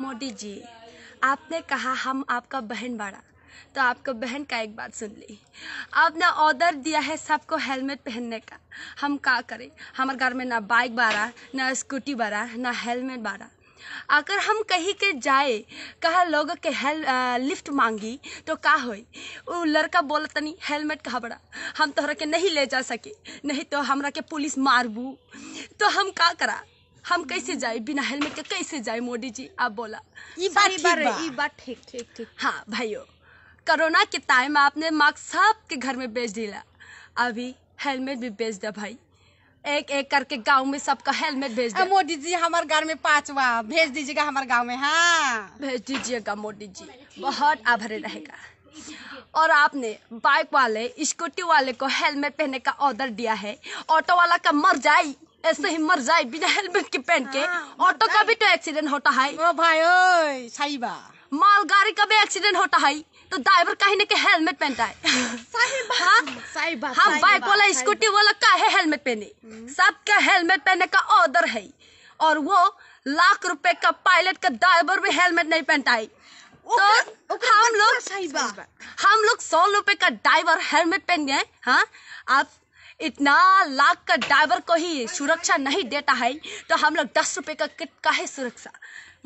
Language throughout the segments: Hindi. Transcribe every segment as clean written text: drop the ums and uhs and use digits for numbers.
मोदी जी, आपने कहा हम आपका बहन बाड़ा, तो आपको बहन का एक बात सुन ली। आपने ऑर्डर दिया है सबको हेलमेट पहनने का। हम क्या करें, हमारे घर में ना बाइक बारा, ना स्कूटी बारा, ना हेलमेट बारा। अगर हम कहीं के जाए, कहा लोगों के लिफ्ट मांगी तो का होई, वो लड़का बोलता नहीं हेलमेट कहा बड़ा, हम तोहरा के नहीं ले जा सके, नहीं तो हमरा के पुलिस मारबू। तो हम का करा, हम कैसे जाए बिना हेलमेट के, कैसे जाए मोदी जी आप बोला। ये बात ठीक ठीक। हाँ भाइयों, कोरोना के टाइम आपने मास्क सबके घर में बेच दिला, अभी हेलमेट भी बेच दे भाई, एक एक करके गांव में सबका हेलमेट भेज दे। मोदी जी हमारे घर में 5वां भेज दीजिएगा, हमारे गांव में। हाँ भेज दीजिएगा मोदी जी, बहुत आभारी रहेगा। और आपने बाइक वाले स्कूटी वाले को हेलमेट पहनने का ऑर्डर दिया है, ऑटो वाला का मर जाए, ऐसे ही मर जाए बिना हेलमेट के पहन के। ऑटो का भी तो एक्सीडेंट होता है भाई, सही बा। मालगाड़ी का भी एक्सीडेंट होता है, तो ड्राइवर कहीं ना कहीं हेलमेट पहनता है। हाँ, बाइक वाला स्कूटी वाला का है हेलमेट पहने, सबका हेलमेट पहनने का ऑर्डर है। और वो लाख रुपए का पायलट का ड्राइवर भी हेलमेट नहीं पहनता है, तो हम लोग 100 रुपए का ड्राइवर हेलमेट पहन गए। हाँ, आप इतना लाख का ड्राइवर को ही सुरक्षा नहीं देता है, तो हम लोग 10 रुपए का किट का है सुरक्षा।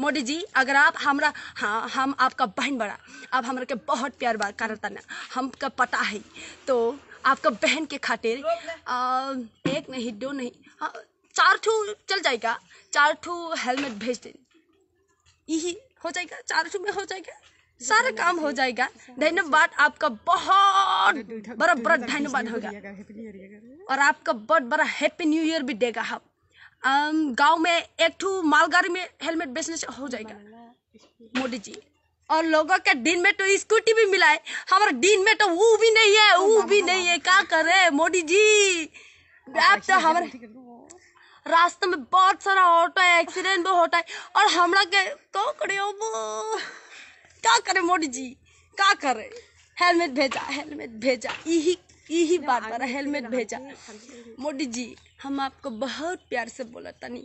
मोदी जी अगर आप हमरा, हाँ हम आपका बहन बड़ा, आप हमरा के बहुत प्यार बार करता ना, हमका पता है। तो आपका बहन के खातिर एक नहीं, दो नहीं, हाँ 4 ठू चल जाएगा, 4 ठू हेलमेट भेज दे, यही हो जाएगा, 4 ठू में हो जाएगा, सारा काम हो जाएगा। धन्यवाद आपका, बहुत बड़ा बड़ा धन्यवाद होगा। और आपका बहुत बड़ा हैप्पी न्यू ईयर भी देगा। हम गांव में 1 ठू मालगाड़ी में हेलमेट बेचने से हो जाएगा मोदी जी। और लोगों के दिन में तो स्कूटी भी मिला है, हमारा दिन में तो वो भी नहीं है, वो भी नहीं है, क्या करे मोदी जी। आप तो हमारे रास्ते में बहुत सारा ऑटो एक्सीडेंट भी होता है, और हमरा के क्या करे, क्या करे मोदी जी, क्या करे। हेलमेट भेजा, हेलमेट भेजा, यही बात बार हेलमेट भेजा। मोदी जी हम आपको बहुत प्यार से बोला तनी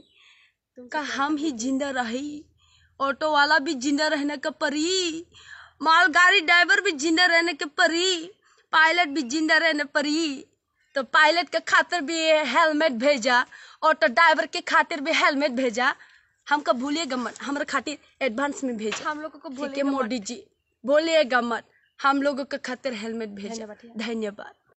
का हम ही जिंदा रही, ऑटो वाला भी जिंदा रहने के परी, मालगाड़ी ड्राइवर भी जिंदा रहने के परी, पायलट भी जिंदा रहने परी। तो पायलट के खातिर भी हेलमेट भेजा, ऑटो ड्राइवर के खातिर भी हेलमेट भेजा, हमको भूलिएगा मत, हमारे खातिर एडवांस में भेजा। हम लोगों को भूलिएगा मत मोदी जी, भूलिएगा मत, हम लोगों के खातिर हेलमेट भेजा। धन्यवाद।